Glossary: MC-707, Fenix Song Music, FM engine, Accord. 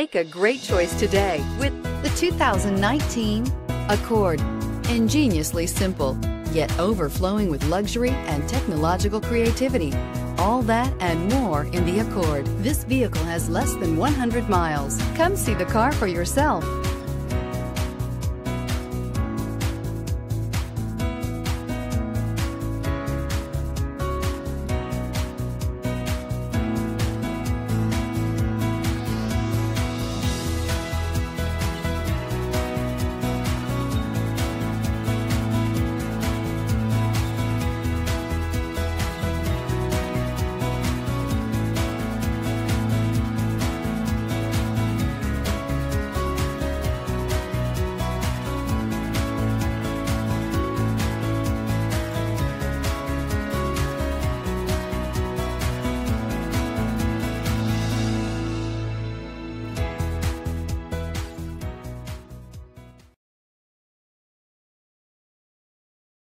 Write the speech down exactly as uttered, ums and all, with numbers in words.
Make a great choice today with the two thousand nineteen Accord. Ingeniously simple, yet overflowing with luxury and technological creativity. All that and more in the Accord. This vehicle has less than one hundred miles. Come see the car for yourself.